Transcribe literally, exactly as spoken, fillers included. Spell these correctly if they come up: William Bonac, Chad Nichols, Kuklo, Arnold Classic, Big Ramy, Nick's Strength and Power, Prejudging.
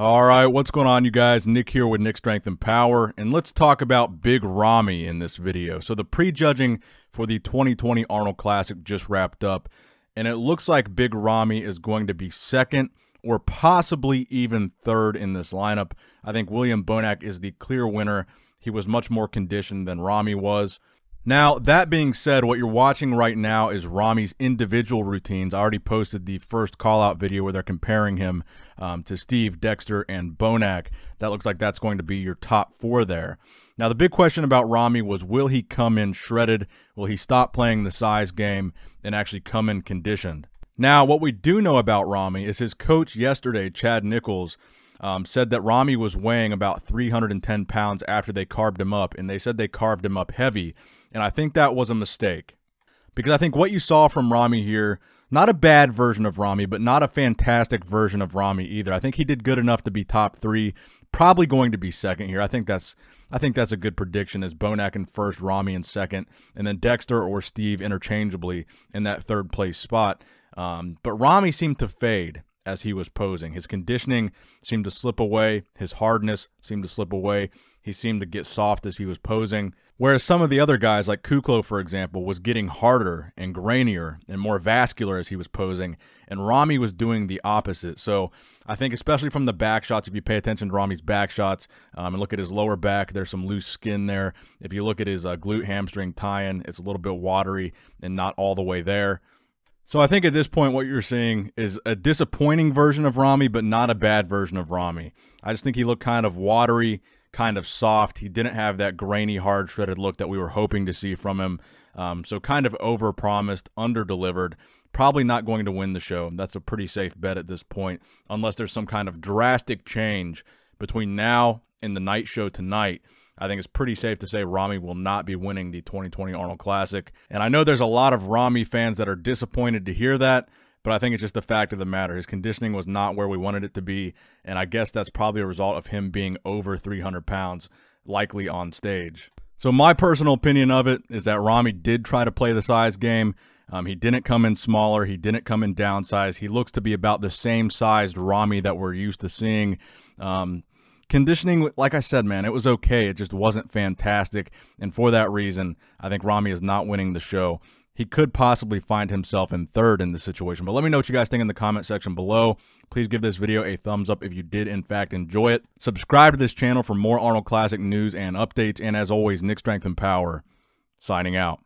All right, what's going on, you guys? Nick here with Nick Strength and Power, and let's talk about Big Ramy in this video. So the prejudging for the twenty twenty Arnold Classic just wrapped up, and it looks like Big Ramy is going to be second or possibly even third in this lineup. I think William Bonac is the clear winner. He was much more conditioned than Ramy was. Now, that being said, what you're watching right now is Ramy's individual routines. I already posted the first call-out video where they're comparing him um, to Steve, Dexter, and Bonac. That looks like that's going to be your top four there. Now, the big question about Ramy was, will he come in shredded? Will he stop playing the size game and actually come in conditioned? Now, what we do know about Ramy is his coach yesterday, Chad Nichols, Um, said that Ramy was weighing about three hundred ten pounds after they carved him up, and they said they carved him up heavy, and I think that was a mistake. Because I think what you saw from Ramy here, not a bad version of Ramy, but not a fantastic version of Ramy either. I think he did good enough to be top three, probably going to be second here. I think that's I think that's a good prediction, is Bonac in first, Ramy in second, and then Dexter or Steve interchangeably in that third place spot. Um, but Ramy seemed to fade as he was posing. His conditioning seemed to slip away. His hardness seemed to slip away. He seemed to get soft as he was posing. Whereas some of the other guys, like Kuklo, for example, was getting harder and grainier and more vascular as he was posing. And Ramy was doing the opposite. So I think, especially from the back shots, if you pay attention to Ramy's back shots um, and look at his lower back, there's some loose skin there. If you look at his uh, glute hamstring tie-in, it's a little bit watery and not all the way there. So I think at this point what you're seeing is a disappointing version of Ramy, but not a bad version of Ramy. I just think he looked kind of watery, kind of soft. He didn't have that grainy, hard, shredded look that we were hoping to see from him. Um, so kind of over-promised, under-delivered. Probably not going to win the show. That's a pretty safe bet at this point, unless there's some kind of drastic change between now and the night show tonight. I think it's pretty safe to say Ramy will not be winning the twenty twenty Arnold Classic. And I know there's a lot of Ramy fans that are disappointed to hear that, but I think it's just the fact of the matter. His conditioning was not where we wanted it to be, and I guess that's probably a result of him being over three hundred pounds, likely on stage. So my personal opinion of it is that Ramy did try to play the size game. Um, he didn't come in smaller. He didn't come in downsize. He looks to be about the same sized Ramy that we're used to seeing. Um, Conditioning, like I said, man, it was okay. It just wasn't fantastic. And for that reason, I think Ramy is not winning the show. He could possibly find himself in third in this situation. But let me know what you guys think in the comment section below. Please give this video a thumbs up if you did, in fact, enjoy it. Subscribe to this channel for more Arnold Classic news and updates. And as always, Nick Strength and Power, signing out.